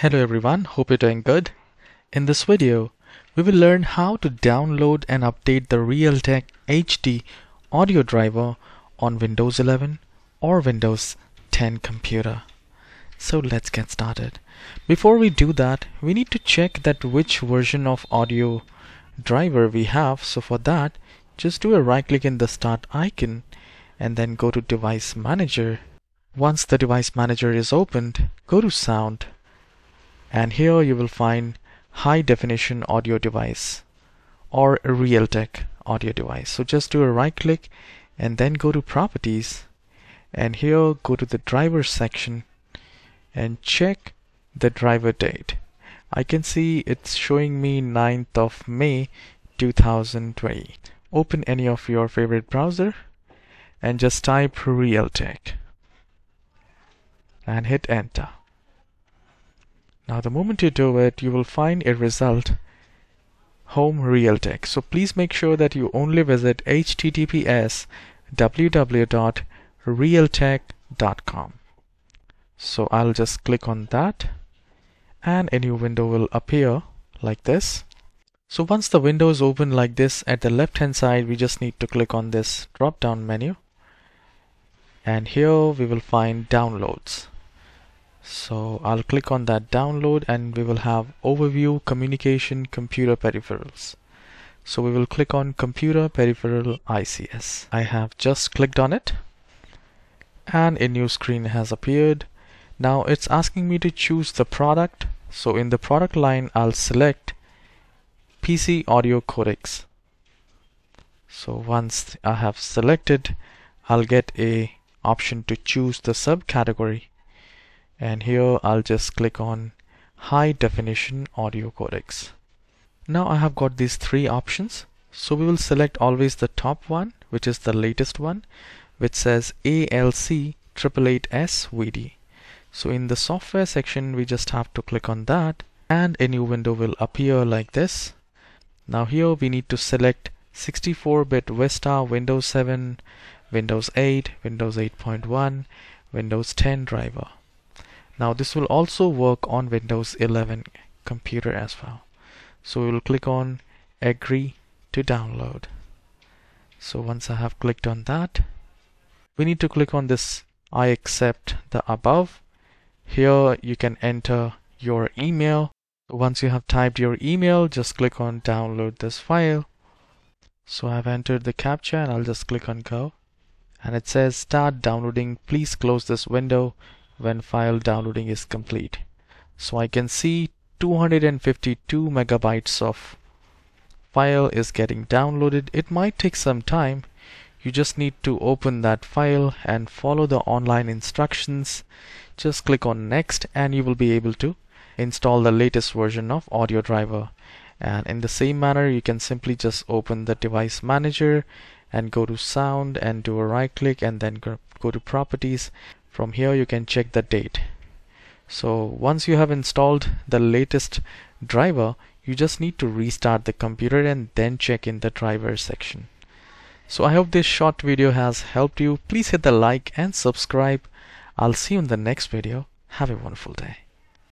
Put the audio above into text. Hello everyone, hope you're doing good. In this video, we will learn how to download and update the Realtek HD audio driver on Windows 11 or Windows 10 computer. So let's get started. Before we do that, we need to check that which version of audio driver we have. So for that, just do a right click in the start icon and then go to Device Manager. Once the Device Manager is opened, go to Sound. And here you will find High Definition Audio Device or Realtek Audio Device. So just do a right click and then go to Properties, and here go to the driver section and check the driver date. I can see it's showing me 9th of May 2020. Open any of your favorite browser and just type Realtek and hit enter. Now the moment you do it, you will find a result, Home Realtek. So please make sure that you only visit https://www.realtek.com. So I'll just click on that and a new window will appear like this. So once the window is open like this, at the left hand side we just need to click on this drop down menu, and here we will find downloads. So I'll click on that download and we will have Overview, Communication, Computer Peripherals. So we will click on Computer Peripheral ICS. I have just clicked on it and a new screen has appeared. Now it's asking me to choose the product. So in the product line, I'll select PC Audio Codecs. So once I have selected, I'll get an option to choose the subcategory. And here I'll just click on High Definition Audio Codecs. Now I have got these three options. So we will select always the top one, which is the latest one, which says ALC888SVD. So in the software section, we just have to click on that and a new window will appear like this. Now here we need to select 64-bit Vista, Windows 7, Windows 8, Windows 8.1, Windows 10 driver. Now this will also work on Windows 11 computer as well. So we will click on Agree to download. So once I have clicked on that, we need to click on this I accept the above. Here you can enter your email. Once you have typed your email, just click on download this file. So I've entered the CAPTCHA and I'll just click on go. And it says start downloading. Please close this window when file downloading is complete. So I can see 252 megabytes of file is getting downloaded. It might take some time. You just need to open that file and follow the online instructions. Just click on next and you will be able to install the latest version of audio driver. And in the same manner, you can simply just open the device manager and go to sound and do a right click and then go to properties. From here you can check the date. So once you have installed the latest driver, you just need to restart the computer and then check in the driver section. So I hope this short video has helped you. Please hit the like and subscribe. I'll see you in the next video. Have a wonderful day.